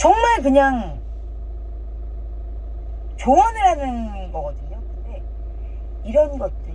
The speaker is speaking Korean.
정말 그냥 조언을 하는 거거든요. 근데 이런 것들